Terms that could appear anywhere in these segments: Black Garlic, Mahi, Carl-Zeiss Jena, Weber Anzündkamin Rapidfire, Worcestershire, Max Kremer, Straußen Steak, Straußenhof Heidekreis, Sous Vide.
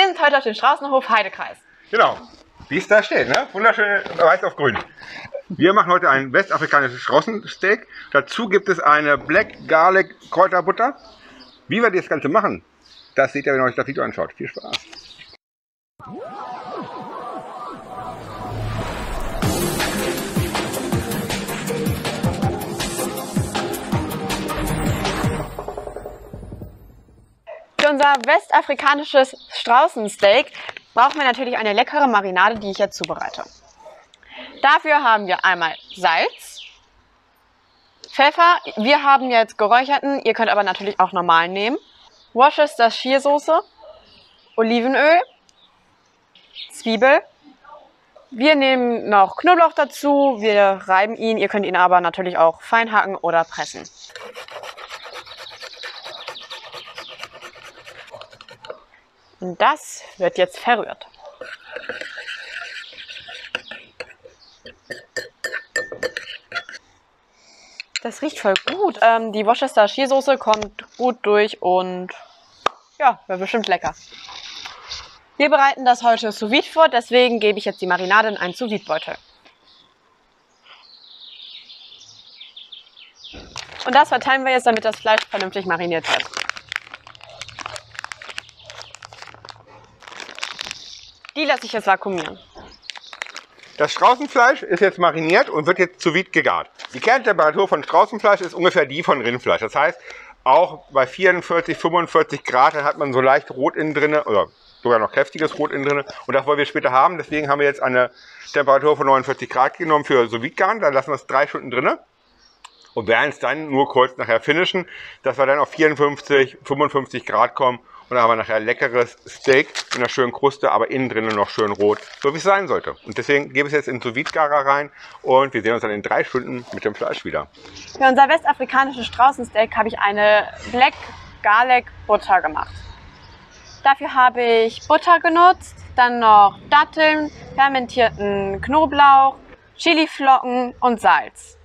Wir sind heute auf dem Straußenhof Heidekreis. Genau, wie es da steht, ne? Wunderschön, weiß auf grün. Wir machen heute ein westafrikanisches Straußensteak. Dazu gibt es eine Black Garlic Kräuterbutter. Wie wir das Ganze machen, das seht ihr, wenn ihr euch das Video anschaut. Viel Spaß! Für unser westafrikanisches Straußensteak brauchen wir natürlich eine leckere Marinade, die ich jetzt zubereite. Dafür haben wir einmal Salz, Pfeffer, wir haben jetzt geräucherten, ihr könnt aber natürlich auch normalen nehmen, Worcestershire Soße, Olivenöl, Zwiebel. Wir nehmen noch Knoblauch dazu, wir reiben ihn, ihr könnt ihn aber natürlich auch fein hacken oder pressen. Und das wird jetzt verrührt. Das riecht voll gut. Die Worcestershire Soße kommt gut durch und ja, wird bestimmt lecker. Wir bereiten das heute Sous Vide vor, deswegen gebe ich jetzt die Marinade in einen Sous Vide Beutel. Und das verteilen wir jetzt, damit das Fleisch vernünftig mariniert wird. Die lasse ich jetzt vakuumieren. Das Straußenfleisch ist jetzt mariniert und wird jetzt sous vide gegart. Die Kerntemperatur von Straußenfleisch ist ungefähr die von Rindfleisch. Das heißt, auch bei 44, 45 Grad hat man so leicht Rot innen drin, oder sogar noch kräftiges Rot innen drin. Und das wollen wir später haben. Deswegen haben wir jetzt eine Temperatur von 49 Grad genommen für sous vide garen. Dann lassen wir es 3 Stunden drin und werden es dann nur kurz nachher finishen, dass wir dann auf 54, 55 Grad kommen. Und dann haben wir nachher leckeres Steak in einer schönen Kruste, aber innen drinnen noch schön rot, so wie es sein sollte. Und deswegen gebe ich es jetzt in den Sous-Vide-Garer rein und wir sehen uns dann in 3 Stunden mit dem Fleisch wieder. Für unser westafrikanisches Straußensteak habe ich eine Black Garlic Butter gemacht. Dafür habe ich Butter genutzt, dann noch Datteln, fermentierten Knoblauch, Chiliflocken und Salz.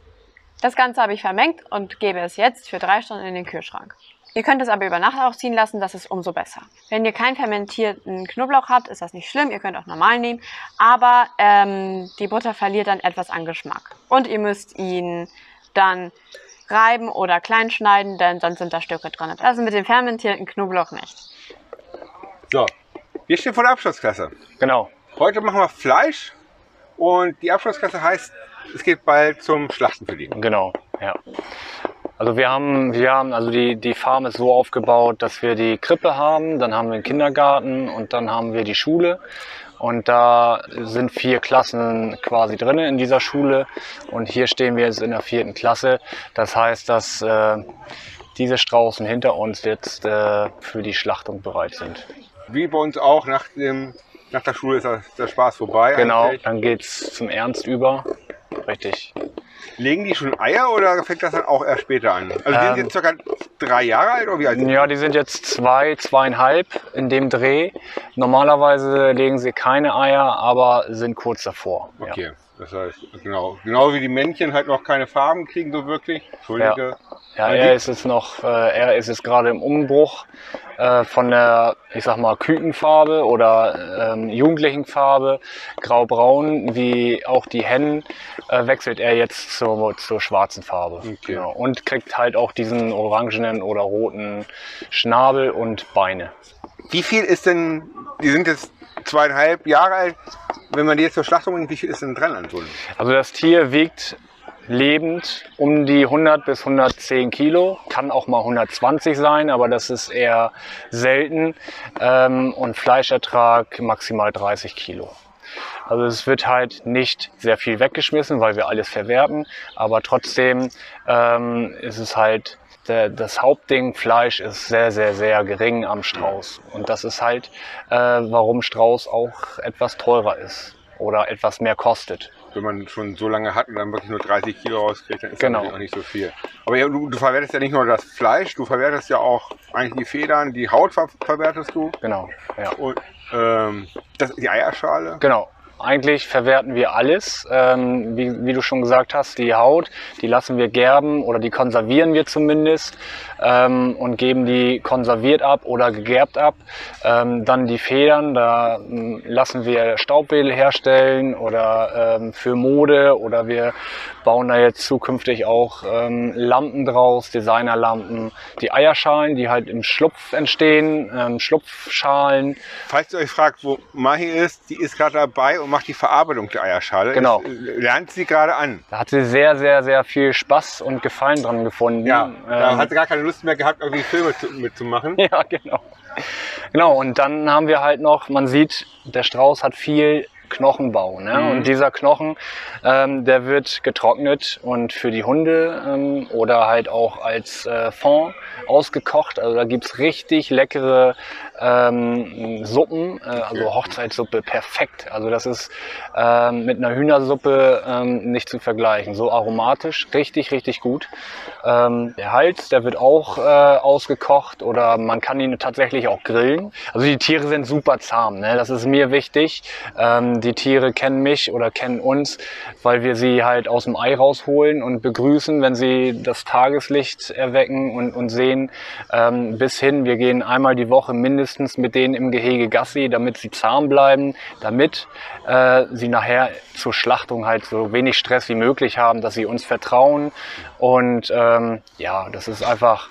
Das Ganze habe ich vermengt und gebe es jetzt für 3 Stunden in den Kühlschrank. Ihr könnt es aber über Nacht auch ziehen lassen, das ist umso besser. Wenn ihr keinen fermentierten Knoblauch habt, ist das nicht schlimm, ihr könnt auch normal nehmen, aber die Butter verliert dann etwas an Geschmack. Und ihr müsst ihn dann reiben oder klein schneiden, denn sonst sind da Stücke drin. Also mit dem fermentierten Knoblauch nicht. So, wir stehen vor der Abschlussklasse. Genau. Heute machen wir Fleisch und die Abschlussklasse heißt, es geht bald zum Schlachten für die. Genau, ja. Also die Farm ist so aufgebaut, dass wir die Krippe haben, dann haben wir den Kindergarten und dann haben wir die Schule. Und da sind 4 Klassen quasi drin in dieser Schule. Und hier stehen wir jetzt in der 4. Klasse. Das heißt, dass diese Straußen hinter uns jetzt für die Schlachtung bereit sind. Wie bei uns auch, nach der Schule ist der Spaß vorbei. Genau, eigentlich. Dann geht es zum Ernst über. Richtig. Legen die schon Eier oder fängt das dann auch erst später an? Also die sind jetzt circa 3 Jahre alt oder wie alt? Ja, die sind jetzt 2, 2,5 in dem Dreh. Normalerweise legen sie keine Eier, aber sind kurz davor. Okay, ja. Das heißt, genau wie die Männchen halt noch keine Farben kriegen so wirklich. Entschuldige. Ja, er ist jetzt gerade im Umbruch von der, ich sag mal, Kükenfarbe oder Jugendlichenfarbe, graubraun, wie auch die Hennen, wechselt er jetzt zur schwarzen Farbe. Okay. Genau. Und kriegt halt auch diesen orangenen oder roten Schnabel und Beine. Wie viel ist denn, die sind jetzt 2,5 Jahre alt, wenn man die jetzt zur Schlachtung bringt, wie viel ist denn dran an Tulpen? Also das Tier wiegt lebend um die 100 bis 110 Kilo, kann auch mal 120 sein, aber das ist eher selten und Fleischertrag maximal 30 Kilo. Also es wird halt nicht sehr viel weggeschmissen, weil wir alles verwerten, aber trotzdem ist es halt, das Hauptding Fleisch ist sehr, sehr, sehr gering am Strauß und das ist halt, warum Strauß auch etwas teurer ist oder etwas mehr kostet. Wenn man schon so lange hat und dann wirklich nur 30 Kilo rauskriegt, dann ist genau. Das natürlich auch nicht so viel. Aber ja, du verwertest ja nicht nur das Fleisch, du verwertest ja auch eigentlich die Federn, die Haut verwertest du. Genau, ja. Und die Eierschale. Genau, Eigentlich verwerten wir alles, wie du schon gesagt hast, die Haut, die lassen wir gerben oder die konservieren wir zumindest und geben die konserviert ab oder gegerbt ab. Dann die Federn, da lassen wir Staubwedel herstellen oder für Mode, oder wir bauen da jetzt zukünftig auch Lampen draus, Designerlampen. Die Eierschalen, die halt im Schlupf entstehen, Schlupfschalen. Falls ihr euch fragt, wo Mahi ist, die ist gerade dabei und macht die Verarbeitung der Eierschale. Genau. Lernt sie gerade an. Da hat sie sehr, sehr, sehr viel Spaß und Gefallen dran gefunden. Ja, da hat sie gar keine Lust mehr gehabt, irgendwie Filme mitzumachen. Ja, genau. Genau, und dann haben wir halt noch, man sieht, der Strauß hat viel Knochenbau, ne? Mhm. Und dieser Knochen, der wird getrocknet und für die Hunde oder halt auch als Fond ausgekocht. Also da gibt es richtig leckere Suppen, also Hochzeitssuppe, perfekt. Also das ist mit einer Hühnersuppe nicht zu vergleichen. So aromatisch, richtig, richtig gut. Der Hals, der wird auch ausgekocht oder man kann ihn tatsächlich auch grillen. Also die Tiere sind super zahm, ne? Das ist mir wichtig. Die Tiere kennen mich oder kennen uns, weil wir sie halt aus dem Ei rausholen und begrüßen, wenn sie das Tageslicht erwecken und sehen. Bis hin, wir gehen einmal die Woche mindestens mit denen im Gehege Gassi, damit sie zahm bleiben, damit sie nachher zur Schlachtung halt so wenig Stress wie möglich haben, dass sie uns vertrauen. Und ja, das ist einfach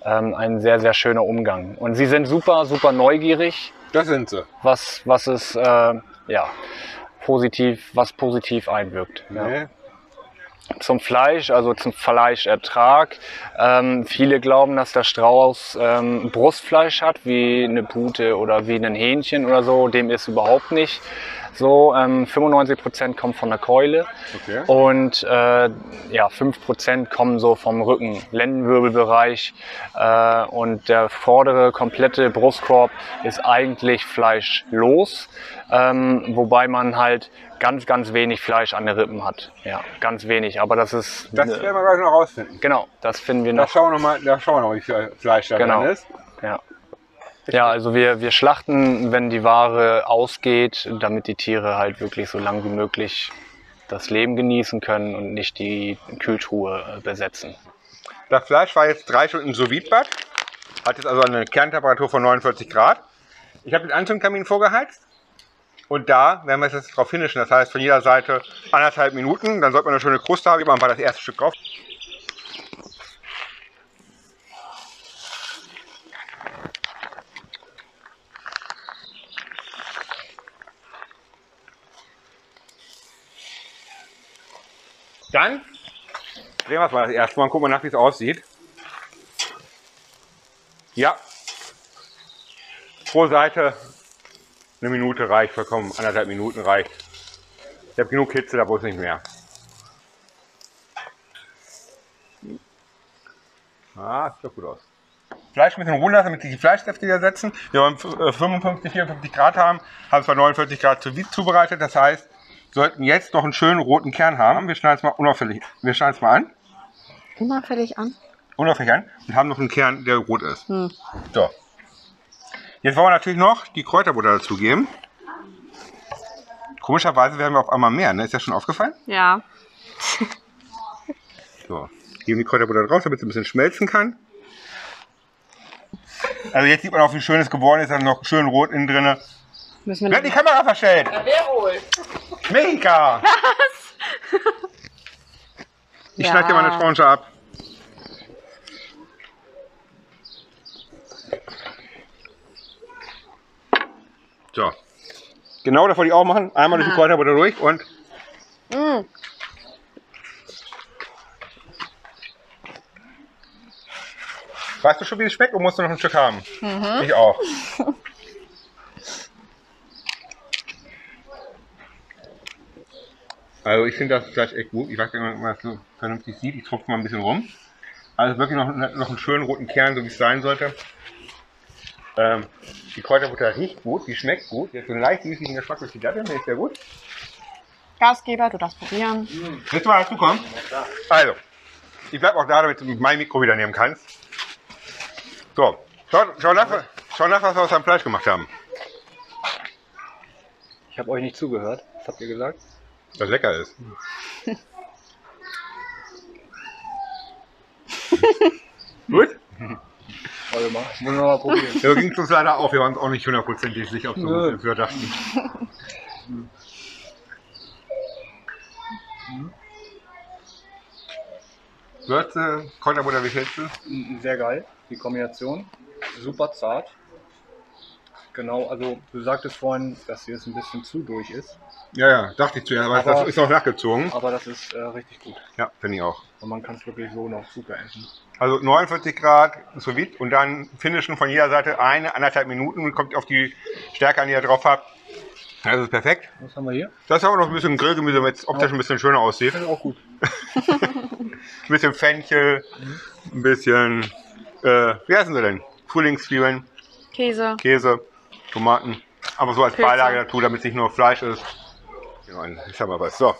ein sehr, sehr schöner Umgang. Und sie sind super, super neugierig. Das sind sie. Was ist... ja, was positiv einwirkt. Ja. Nee. Zum Fleisch, also zum Fleischertrag. Viele glauben, dass der Strauß Brustfleisch hat, wie eine Pute oder wie ein Hähnchen oder so. Dem ist überhaupt nicht so. 95% kommt von der Keule, okay. Und ja, 5% kommen so vom Rücken, Lendenwirbelbereich, und der vordere komplette Brustkorb ist eigentlich fleischlos, wobei man halt ganz, ganz wenig Fleisch an den Rippen hat. Ja, ganz wenig, aber das ist... Das werden wir gleich noch rausfinden. Genau, das finden wir noch. Da schauen wir noch, wie viel Fleisch da drin ist. Ja. Ja, also wir schlachten, wenn die Ware ausgeht, damit die Tiere halt wirklich so lang wie möglich das Leben genießen können und nicht die Kühltruhe besetzen. Das Fleisch war jetzt 3 Stunden im Sous Vide Bad, hat jetzt also eine Kerntemperatur von 49 Grad. Ich habe den Anzündkamin vorgeheizt und da werden wir jetzt drauf hinischen. Das heißt, von jeder Seite 1,5 Minuten, dann sollte man eine schöne Kruste haben. Ich mache mal das erste Stück drauf. Dann drehen wir es mal das erste Mal und gucken wir nach, wie es aussieht. Ja, pro Seite 1 Minute reicht vollkommen, 1,5 Minuten reicht. Ich habe genug Hitze, da brauche ich nicht mehr. Ah, sieht doch gut aus. Fleisch ein bisschen runter, damit sich die Fleischsäfte ersetzen. Wir wollen 55, 54 Grad haben, haben es bei 49 Grad Sous Vide zubereitet, das heißt, sollten jetzt noch einen schönen roten Kern haben. Wir schneiden es mal unauffällig. Wir schneiden es mal an. Unauffällig an? Unauffällig an und haben noch einen Kern, der rot ist. Hm. So. Jetzt wollen wir natürlich noch die Kräuterbutter dazugeben. Komischerweise werden wir auf einmal mehr, ne? Ist das schon aufgefallen? Ja. So, geben die Kräuterbutter drauf, damit sie ein bisschen schmelzen kann. Also jetzt sieht man auch, wie schön es geworden ist. Dann noch schön rot innen drin. Müssen wir die Kamera verstellen? Ja, wer wohl? Mega! Was? Ich schneide dir meine Tranche ab. So. Genau, das wollte ich auch machen. Einmal durch die Kräuterbutter durch und... Mm. Weißt du schon, wie es schmeckt oder musst du noch ein Stück haben? Mhm. Ich auch. Also ich finde das Fleisch echt gut. Ich weiß nicht, ob man das so vernünftig sieht. Ich tropfe mal ein bisschen rum. Also wirklich noch einen schönen roten Kern, so wie es sein sollte. Die Kräuterbutter riecht gut, die schmeckt gut. Jetzt so einen leicht süßlichen Geschmack durch die Datteln, finde ich sehr gut. Gastgeber, du darfst probieren. Mhm. Willst du mal dazu kommen? Ja, also, ich bleibe auch da, damit du mein Mikro wieder nehmen kannst. So, schau nach, was wir aus deinem Fleisch gemacht haben. Ich habe euch nicht zugehört. Was habt ihr gesagt? Dass lecker ist. Gut? Warte mal, ich muss noch mal probieren. Ja, ging uns leider auf, wir waren auch nicht hundertprozentig sicher, ob wir dachten. Würze, Kräuterbutter, wie schätzt du? Sehr geil, die Kombination. Super zart. Genau, also du sagtest vorhin, dass hier es ein bisschen zu durch ist. Ja, ja, dachte ich zuerst, aber das ist noch nachgezogen. Aber das ist richtig gut. Ja, finde ich auch. Und man kann es wirklich so noch super essen. Also 49 Grad Sous Vide und dann finishen von jeder Seite eine, 1,5 Minuten und kommt auf die Stärke an, die ihr drauf habt. Das ist perfekt. Was haben wir hier? Das ist auch noch ein bisschen Grillgemüse, damit es optisch ein bisschen schöner aussieht. Das ist auch gut. Ein bisschen Fenchel, ein bisschen, wie heißen sie denn? Frühlingszwiebeln. Käse. Tomaten. Aber so als Pilze. Beilage dazu, damit es nicht nur Fleisch ist. Ja, ich sag mal was. So.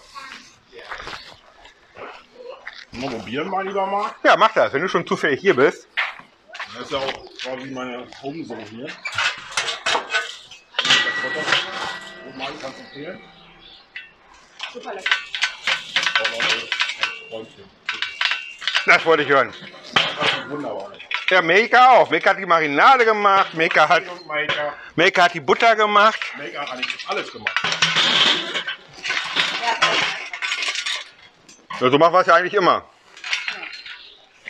Mal probieren, mal lieber Marc. Ja, mach das, wenn du schon zufällig hier bist. Das ist ja auch quasi meine Homesauce hier. Roman kannst du empfehlen. Super lecker. Das wollte ich hören. Das ist wunderbar. Ja, Meka auch. Meka hat die Marinade gemacht, Meka hat die Butter gemacht. Meka hat eigentlich alles gemacht. Ja, so machen wir es ja eigentlich immer.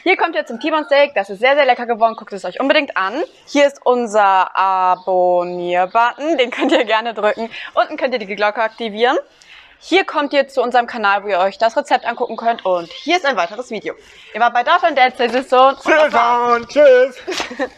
Hier kommt ihr zum T-Bone Steak. Das ist sehr, sehr lecker geworden. Guckt es euch unbedingt an. Hier ist unser Abonnier-Button. Den könnt ihr gerne drücken. Unten könnt ihr die Glocke aktivieren. Hier kommt ihr zu unserem Kanal, wo ihr euch das Rezept angucken könnt. Und hier ist ein weiteres Video. Ihr wart bei Darf und Dance, das ist so. Tschüss.